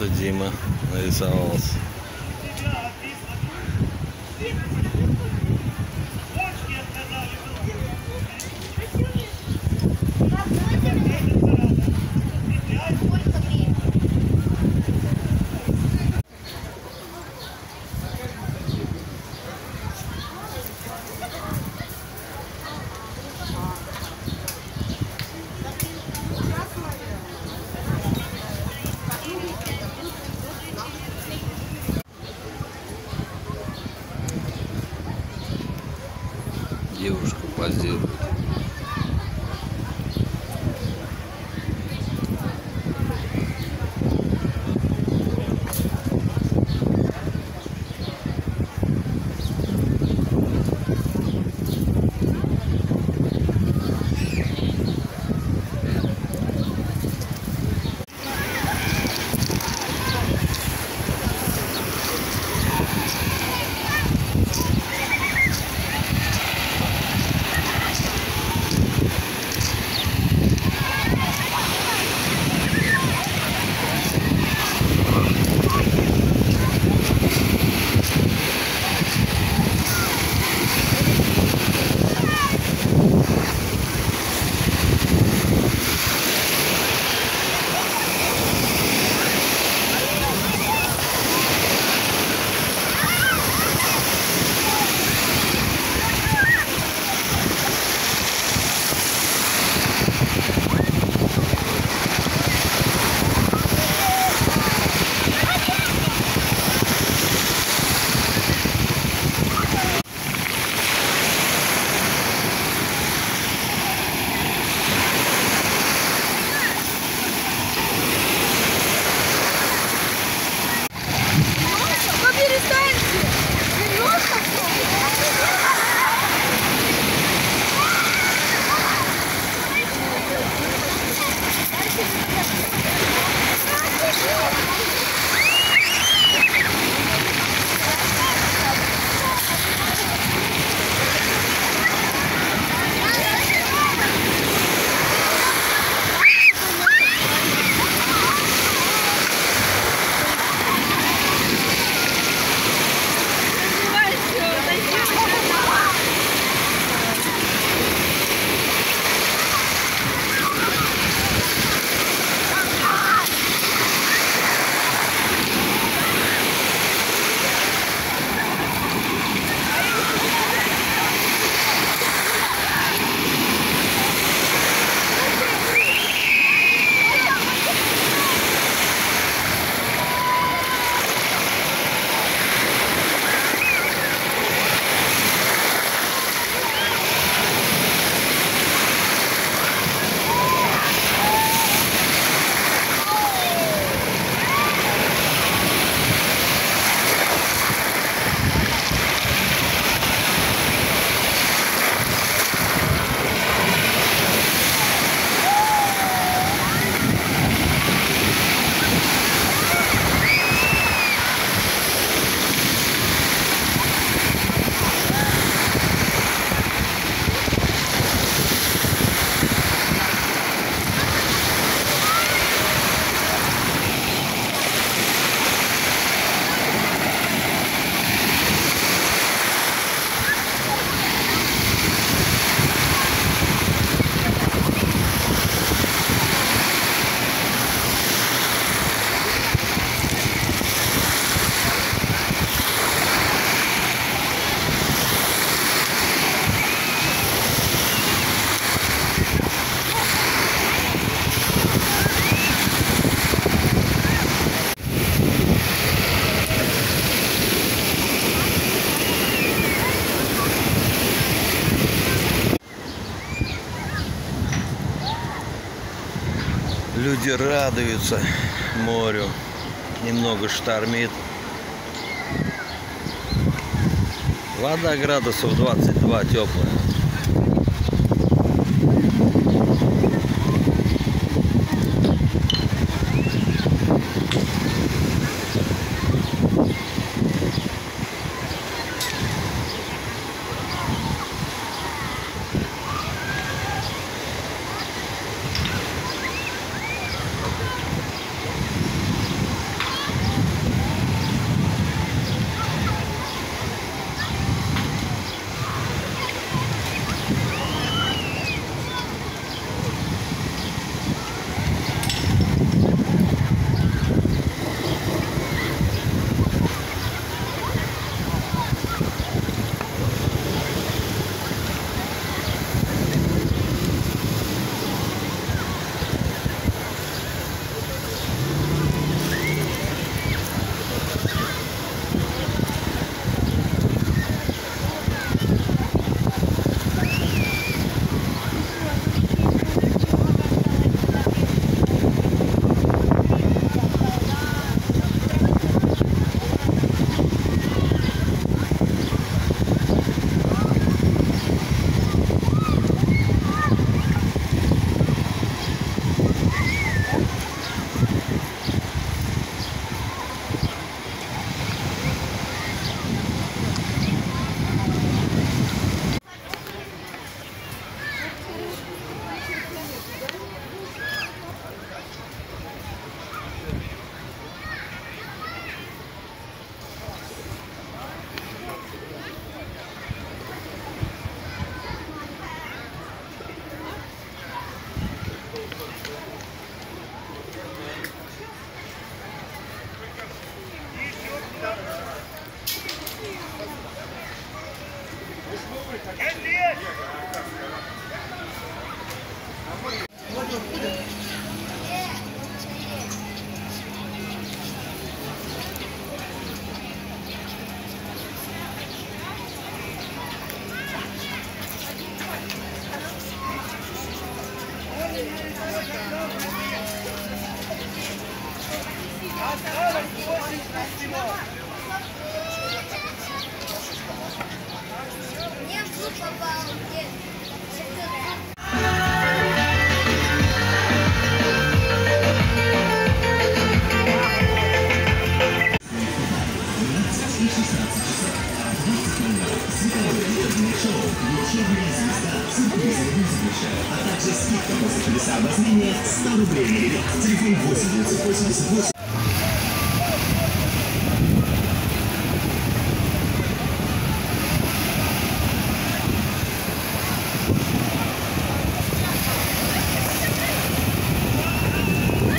это Дима нарисовался. Девушка позирует. Люди радуются морю. Немного штормит. Вода градусов 22 теплая. Телефон 8 988.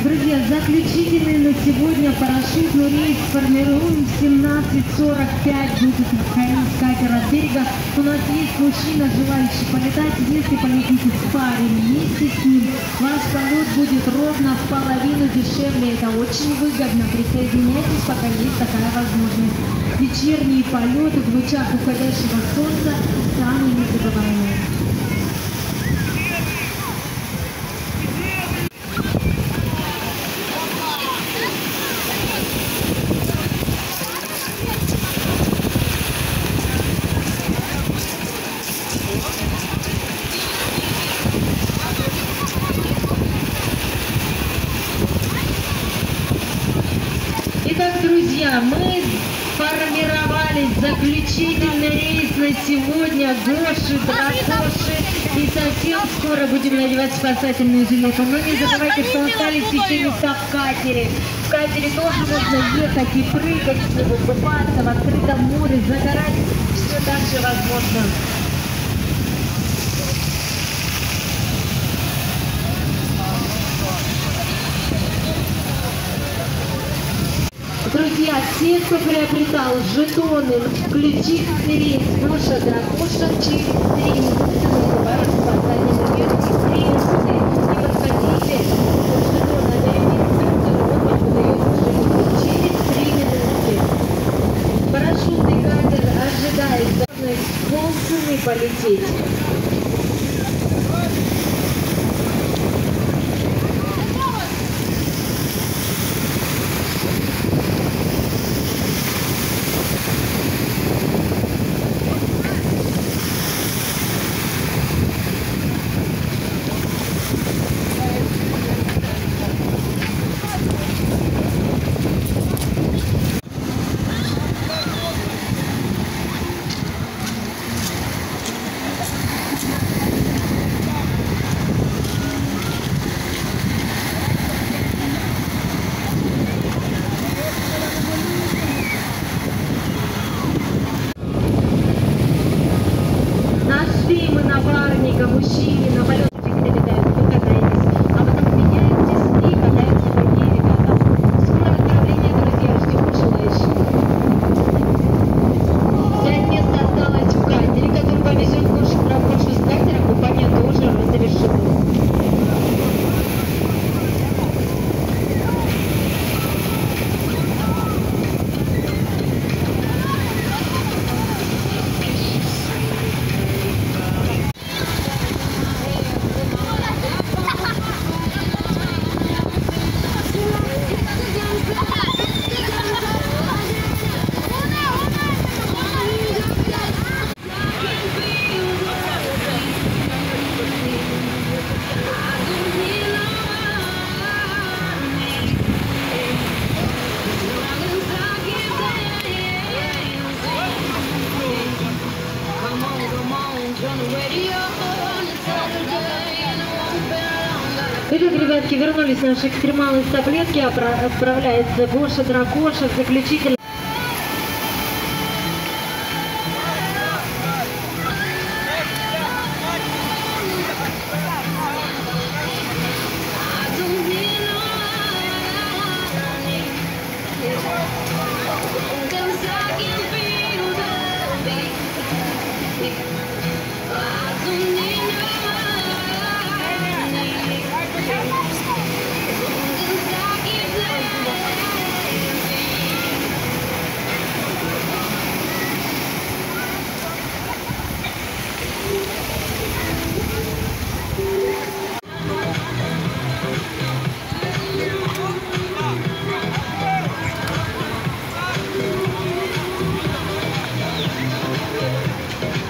Друзья, заключительный на сегодня парашютный рейс формируем. В 17:45 будет отходить с катера от берега. У нас есть мужчина, желающий полетать. Если полетите в паре вместе с ним, ваш полет будет ровно в половину дешевле. Это очень выгодно. Присоединяйтесь, пока есть такая возможность. Вечерние полеты в лучах уходящего солнца самые незабываемые. Мы сформировали заключительный рейс на сегодня. Гоши, Дракоши. И совсем скоро будем надевать спасательные жилеты. Но не забывайте, что остались еще места в катере. В катере тоже можно ехать и прыгать, купаться в открытом море, загорать. Все так же возможно. Друзья, все, кто приобретал жетоны, ключи в рейс, Гоша, Дракоша, через рейс, называют спасательные рейсы, и подходили жетоны на рейс, который подает через 3 минуты. Парашютный катер ожидает возможность полцены полететь. Итак, ребятки, вернулись наши экстремалы с таблетки, отправляется Гоша, Дракоша, заключительный.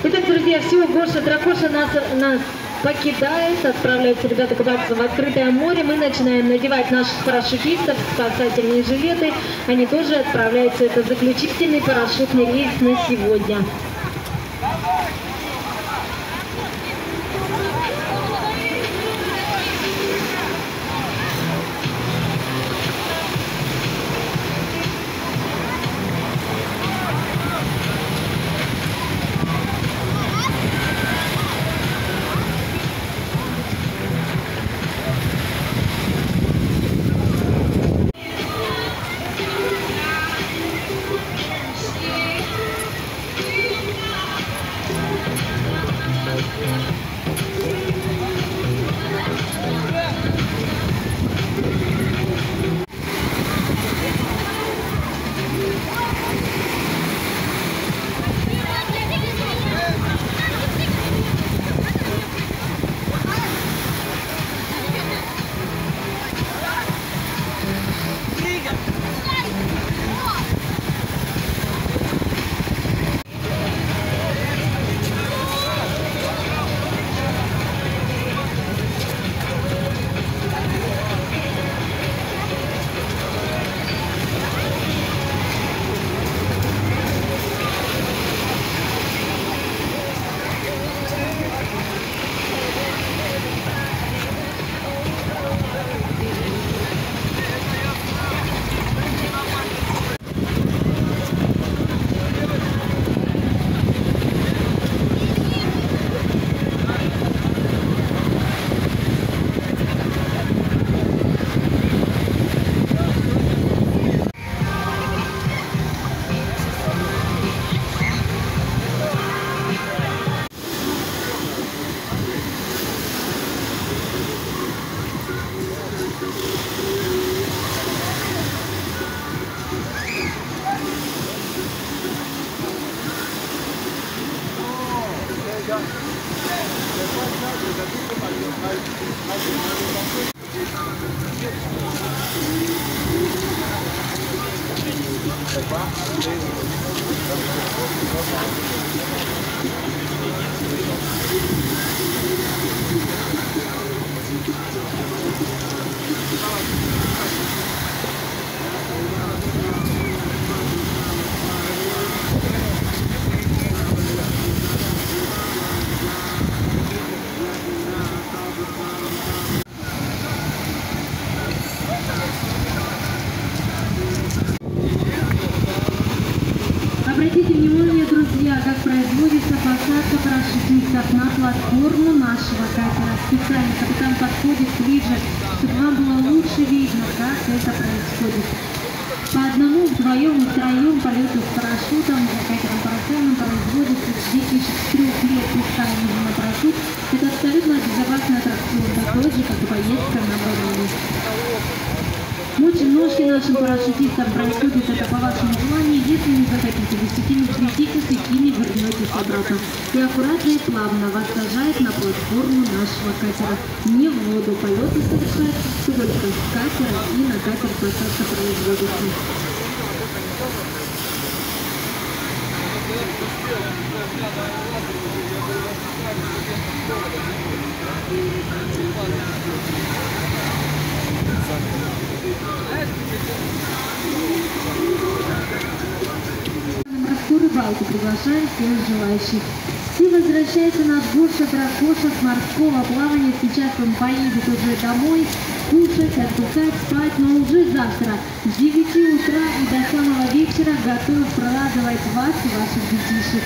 Итак, друзья, все, Гоша Дракоша нас покидает, отправляются ребята купаться в открытое море. Мы начинаем надевать наших парашютистов, спасательные жилеты. Они тоже отправляются. Это заключительный парашютный рейс на сегодня. Приглашаем всех желающих. И возвращается наш Гоша Дракоша с морского плавания. Сейчас он поедет уже домой, кушать, отдыхать, спать, но уже завтра с 9 утра и до самого вечера готов порадовать вас и ваших детишек.